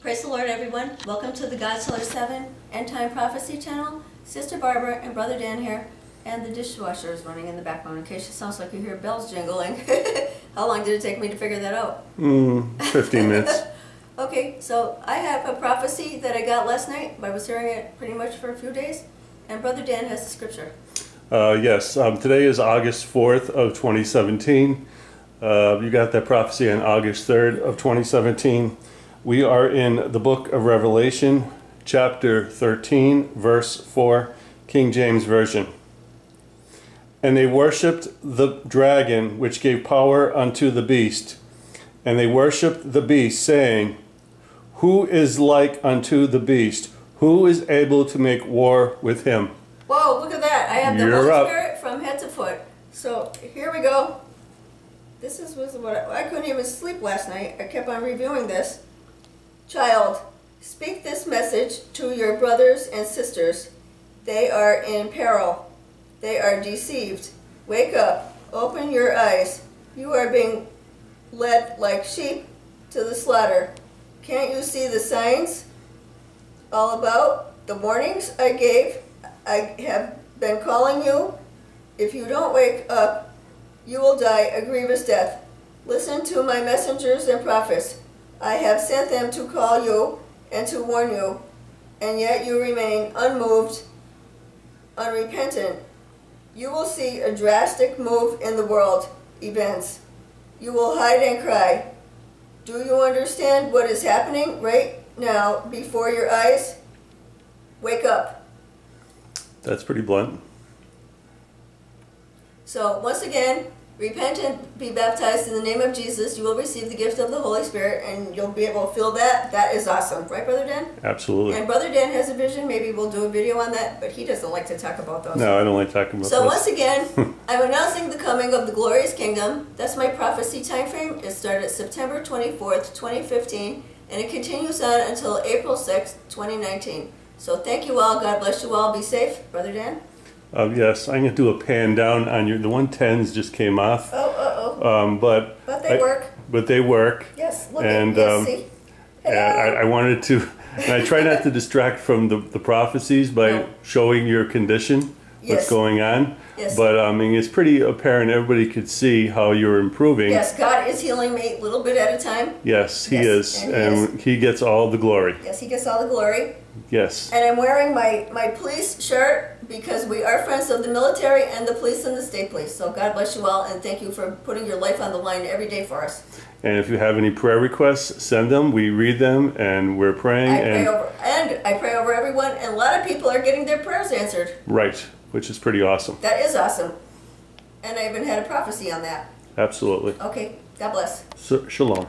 Praise the Lord, everyone. Welcome to the Godshealer 7 End Time Prophecy Channel. Sister Barbara and Brother Dan here, and the dishwasher is running in the background in case it sounds like you hear bells jingling. How long did it take me to figure that out? 15 minutes. Okay, so I have a prophecy that I got last night, but I was hearing it pretty much for a few days, and Brother Dan has the scripture. Yes, today is August 4th of 2017. You got that prophecy on August 3rd of 2017. We are in the book of Revelation, chapter 13, verse 4, King James Version. And they worshipped the dragon, which gave power unto the beast. And they worshipped the beast, saying, Who is like unto the beast? Who is able to make war with him? Whoa, look at that. I have the Holy Spirit from head to foot. So here we go. This is what I couldn't even sleep last night. I kept on reviewing this. Child, speak this message to your brothers and sisters. They are in peril. They are deceived. Wake up. Open your eyes. You are being led like sheep to the slaughter. Can't you see the signs all about? The warnings I gave, I have been calling you. If you don't wake up, you will die a grievous death. Listen to my messengers and prophets. I have sent them to call you and to warn you, and yet you remain unmoved, unrepentant. You will see a drastic move in the world events. You will hide and cry. Do you understand what is happening right now before your eyes? Wake up. That's pretty blunt. So, once again, repent and be baptized in the name of Jesus. You will receive the gift of the Holy Spirit, and you'll be able to feel that. That is awesome. Right, Brother Dan? Absolutely. And Brother Dan has a vision. Maybe we'll do a video on that, but he doesn't like to talk about those. No, I don't like talking about those. So once again, I'm announcing the coming of the glorious kingdom. That's my prophecy time frame. It started September 24th, 2015, and it continues on until April 6th, 2019. So thank you all. God bless you all. Be safe. Brother Dan? Yes, I'm going to do a pan down on your, the 110s just came off. But they work. But they work. Yes, look at see. I wanted to, and I try not to distract from the prophecies by showing your condition, what's going on. Yes. But I mean, it's pretty apparent, everybody could see how you're improving. Yes, God is healing me a little bit at a time. Yes, He is. And He gets all the glory. Yes, He gets all the glory. Yes. And I'm wearing my police shirt because we are friends of the military and the police and the state police. So God bless you all, and thank you for putting your life on the line every day for us. And if you have any prayer requests, send them. We read them, and we're praying. I pray over everyone, and a lot of people are getting their prayers answered. Right, which is pretty awesome. That is awesome. And I even had a prophecy on that. Absolutely. Okay, God bless. So, shalom.